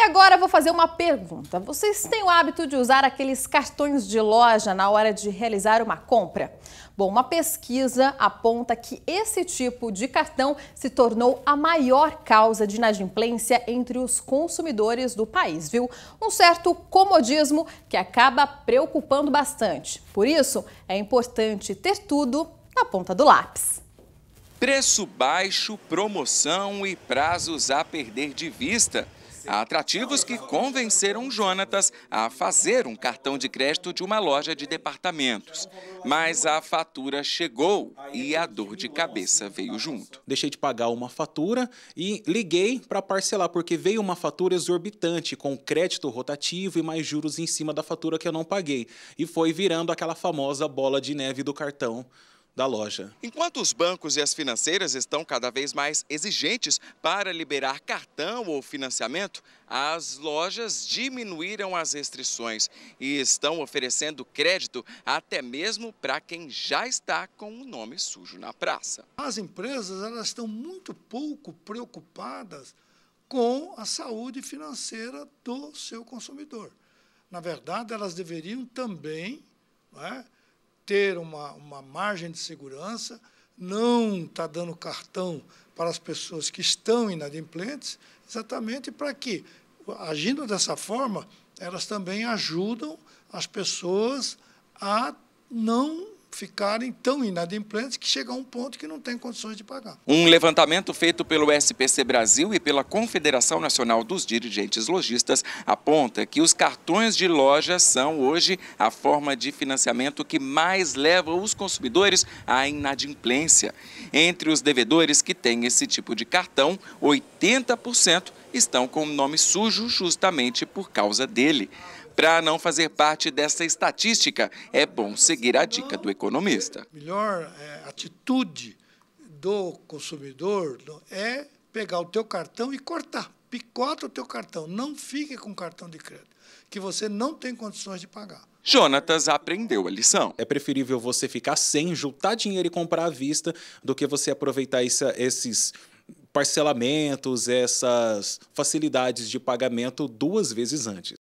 E agora vou fazer uma pergunta. Vocês têm o hábito de usar aqueles cartões de loja na hora de realizar uma compra? Bom, uma pesquisa aponta que esse tipo de cartão se tornou a maior causa de inadimplência entre os consumidores do país, viu? Um certo comodismo que acaba preocupando bastante. Por isso, é importante ter tudo na ponta do lápis. Preço baixo, promoção e prazos a perder de vista. Há atrativos que convenceram Jonatas a fazer um cartão de crédito de uma loja de departamentos. Mas a fatura chegou e a dor de cabeça veio junto. Deixei de pagar uma fatura e liguei para parcelar, porque veio uma fatura exorbitante, com crédito rotativo e mais juros em cima da fatura que eu não paguei. E foi virando aquela famosa bola de neve do cartão da loja. Enquanto os bancos e as financeiras estão cada vez mais exigentes para liberar cartão ou financiamento, as lojas diminuíram as restrições e estão oferecendo crédito até mesmo para quem já está com o nome sujo na praça. As empresas, elas estão muito pouco preocupadas com a saúde financeira do seu consumidor. Na verdade, elas deveriam também, não é, ter uma margem de segurança, não está dando cartão para as pessoas que estão inadimplentes, exatamente para que, agindo dessa forma, elas também ajudam as pessoas a não ficarem tão inadimplentes que chega a um ponto que não tem condições de pagar. Um levantamento feito pelo SPC Brasil e pela Confederação Nacional dos Dirigentes Lojistas aponta que os cartões de loja são hoje a forma de financiamento que mais leva os consumidores à inadimplência. Entre os devedores que têm esse tipo de cartão, 80% estão com o nome sujo justamente por causa dele. Para não fazer parte dessa estatística, é bom seguir a dica do economista. A melhor atitude do consumidor é pegar o teu cartão e cortar. Picota o teu cartão, não fique com cartão de crédito, que você não tem condições de pagar. Jonatas aprendeu a lição. É preferível você ficar sem, juntar dinheiro e comprar à vista, do que você aproveitar esses parcelamentos, essas facilidades de pagamento duas vezes antes.